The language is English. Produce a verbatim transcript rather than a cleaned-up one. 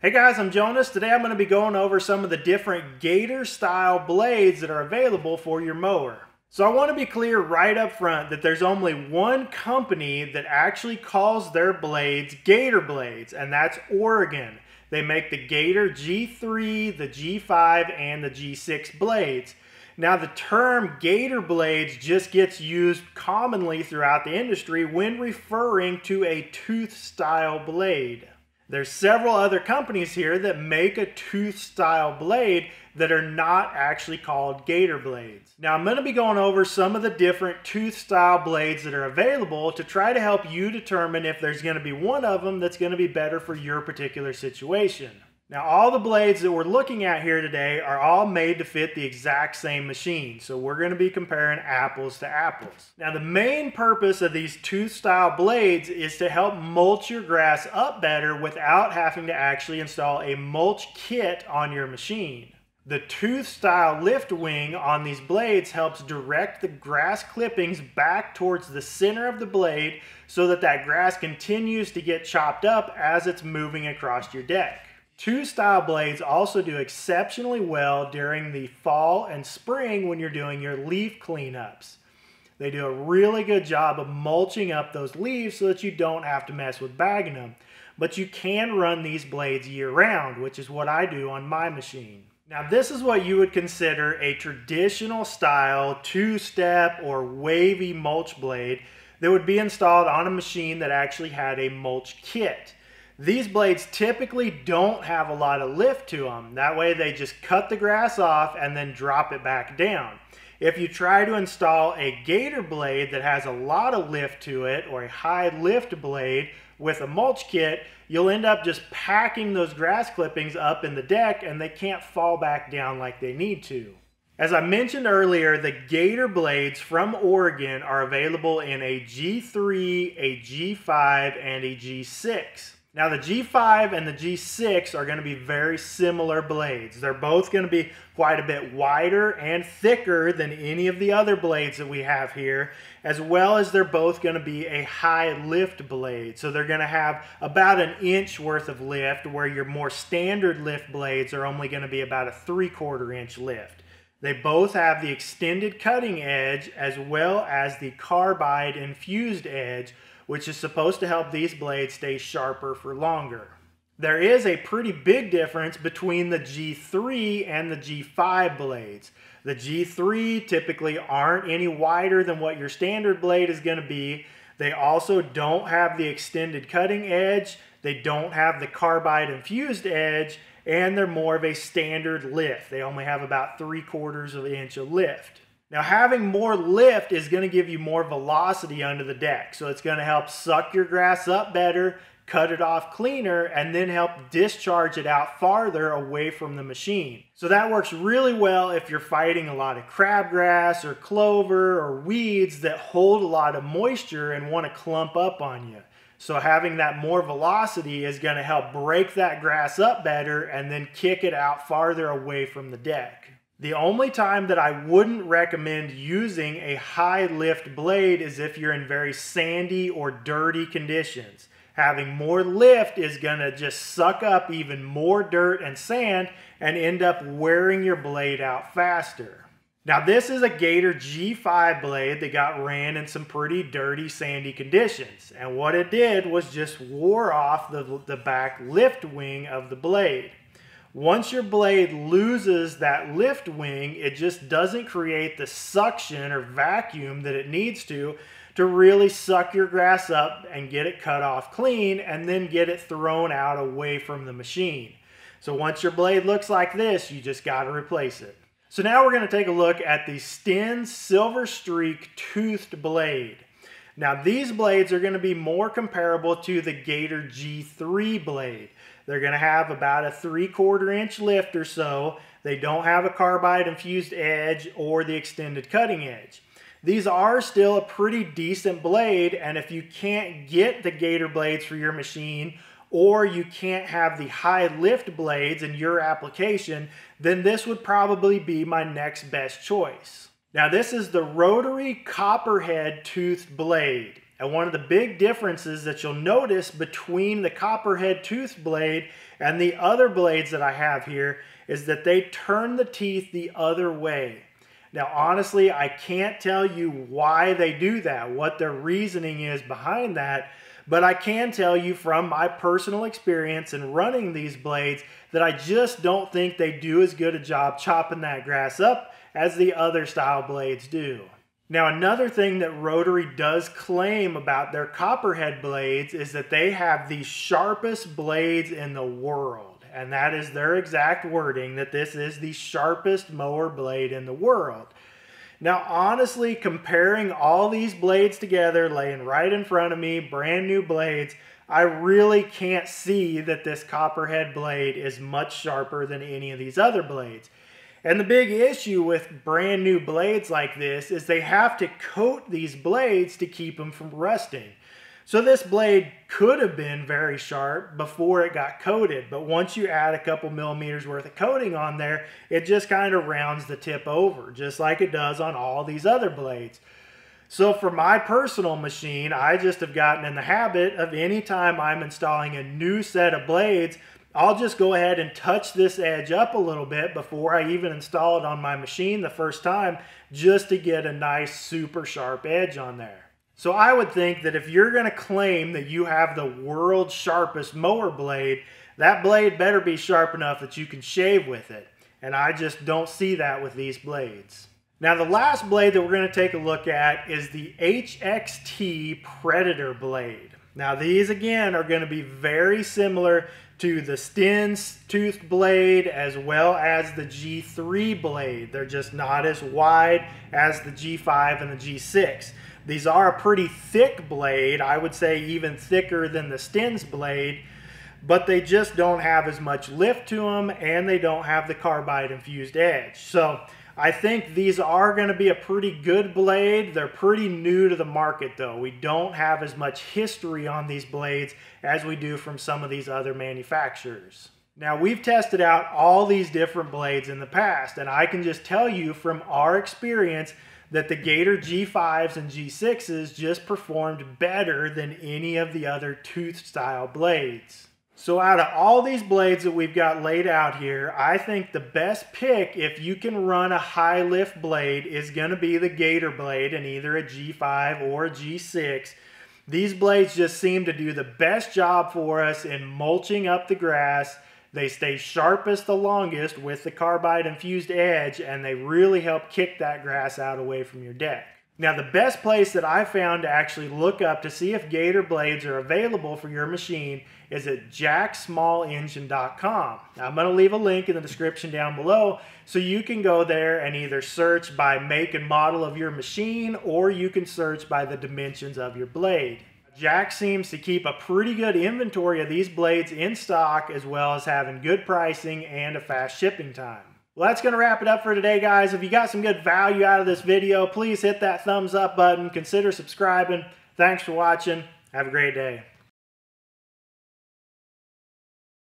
Hey guys, I'm Jonas. Today I'm going to be going over some of the different Gator style blades that are available for your mower. So I want to be clear right up front that there's only one company that actually calls their blades Gator blades, and that's Oregon. They make the Gator G three, the G five, and the G six blades. Now the term Gator blades just gets used commonly throughout the industry when referring to a tooth style blade. There's several other companies here that make a tooth style blade that are not actually called Gator blades. Now I'm going to be going over some of the different tooth style blades that are available to try to help you determine if there's going to be one of them that's going to be better for your particular situation. Now all the blades that we're looking at here today are all made to fit the exact same machine, so we're going to be comparing apples to apples. Now the main purpose of these tooth style blades is to help mulch your grass up better without having to actually install a mulch kit on your machine. The tooth style lift wing on these blades helps direct the grass clippings back towards the center of the blade so that that grass continues to get chopped up as it's moving across your deck. Tooth style blades also do exceptionally well during the fall and spring when you're doing your leaf cleanups. They do a really good job of mulching up those leaves so that you don't have to mess with bagging them. But you can run these blades year round, which is what I do on my machine. Now this is what you would consider a traditional style two-step or wavy mulch blade that would be installed on a machine that actually had a mulch kit. These blades typically don't have a lot of lift to them. That way they just cut the grass off and then drop it back down. If you try to install a Gator blade that has a lot of lift to it, or a high lift blade with a mulch kit, you'll end up just packing those grass clippings up in the deck and they can't fall back down like they need to. As I mentioned earlier, the Gator blades from Oregon are available in a G three, a G five, and a G six. Now the G five and the G six are going to be very similar blades. They're both going to be quite a bit wider and thicker than any of the other blades that we have here, as well as they're both going to be a high lift blade. So they're going to have about an inch worth of lift, where your more standard lift blades are only going to be about a three-quarter inch lift. They both have the extended cutting edge as well as the carbide infused edge, which is supposed to help these blades stay sharper for longer. There is a pretty big difference between the G three and the G five blades. The G three typically aren't any wider than what your standard blade is going to be. They also don't have the extended cutting edge, they don't have the carbide infused edge, and they're more of a standard lift. They only have about three quarters of an inch of lift. Now having more lift is going to give you more velocity under the deck, so it's going to help suck your grass up better, cut it off cleaner, and then help discharge it out farther away from the machine. So that works really well if you're fighting a lot of crabgrass or clover or weeds that hold a lot of moisture and want to clump up on you. So having that more velocity is going to help break that grass up better and then kick it out farther away from the deck. The only time that I wouldn't recommend using a high lift blade is if you're in very sandy or dirty conditions. Having more lift is going to just suck up even more dirt and sand and end up wearing your blade out faster. Now this is a Gator G five blade that got ran in some pretty dirty, sandy conditions. And what it did was just wore off the, the back lift wing of the blade. Once your blade loses that lift wing, it just doesn't create the suction or vacuum that it needs to to really suck your grass up and get it cut off clean and then get it thrown out away from the machine. So once your blade looks like this, you just got to replace it. So now we're going to take a look at the Stens Silver Streak toothed blade. Now these blades are going to be more comparable to the Gator G three blade. They're going to have about a three-quarter inch lift or so. They don't have a carbide infused edge or the extended cutting edge. These are still a pretty decent blade, and if you can't get the Gator blades for your machine, or you can't have the high lift blades in your application, then this would probably be my next best choice. Now this is the Rotary Copperhead toothed blade. And one of the big differences that you'll notice between the Copperhead tooth blade and the other blades that I have here is that they turn the teeth the other way. Now, honestly, I can't tell you why they do that, what their reasoning is behind that, but I can tell you from my personal experience in running these blades that I just don't think they do as good a job chopping that grass up as the other style blades do. Now, another thing that Rotary does claim about their Copperhead blades is that they have the sharpest blades in the world. And that is their exact wording, that this is the sharpest mower blade in the world. Now, honestly, comparing all these blades together, laying right in front of me, brand new blades, I really can't see that this Copperhead blade is much sharper than any of these other blades. And the big issue with brand new blades like this is they have to coat these blades to keep them from rusting. So this blade could have been very sharp before it got coated, but once you add a couple millimeters worth of coating on there, it just kind of rounds the tip over, just like it does on all these other blades. So for my personal machine, I just have gotten in the habit of any time I'm installing a new set of blades, I'll just go ahead and touch this edge up a little bit before I even install it on my machine the first time, just to get a nice super sharp edge on there. So I would think that if you're going to claim that you have the world's sharpest mower blade, that blade better be sharp enough that you can shave with it. And I just don't see that with these blades. Now, the last blade that we're going to take a look at is the H X T Predator blade. Now, these again are going to be very similar to the Stens toothed blade as well as the G three blade. They're just not as wide as the G five and the G six. These are a pretty thick blade, I would say even thicker than the Stens blade, but they just don't have as much lift to them and they don't have the carbide infused edge. So I think these are going to be a pretty good blade. They're pretty new to the market though. We don't have as much history on these blades as we do from some of these other manufacturers. Now, we've tested out all these different blades in the past, and I can just tell you from our experience that the Gator G fives and G sixes just performed better than any of the other tooth style blades. So out of all these blades that we've got laid out here, I think the best pick if you can run a high lift blade is going to be the Gator blade in either a G five or a G six. These blades just seem to do the best job for us in mulching up the grass. They stay sharpest the longest with the carbide infused edge, and they really help kick that grass out away from your deck. Now, the best place that I found to actually look up to see if Gator blades are available for your machine is at jack small engine dot com. Now, I'm going to leave a link in the description down below so you can go there and either search by make and model of your machine, or you can search by the dimensions of your blade. Jack seems to keep a pretty good inventory of these blades in stock, as well as having good pricing and a fast shipping time. Well, that's going to wrap it up for today, guys. If you got some good value out of this video, please hit that thumbs up button. Consider subscribing. Thanks for watching. Have a great day.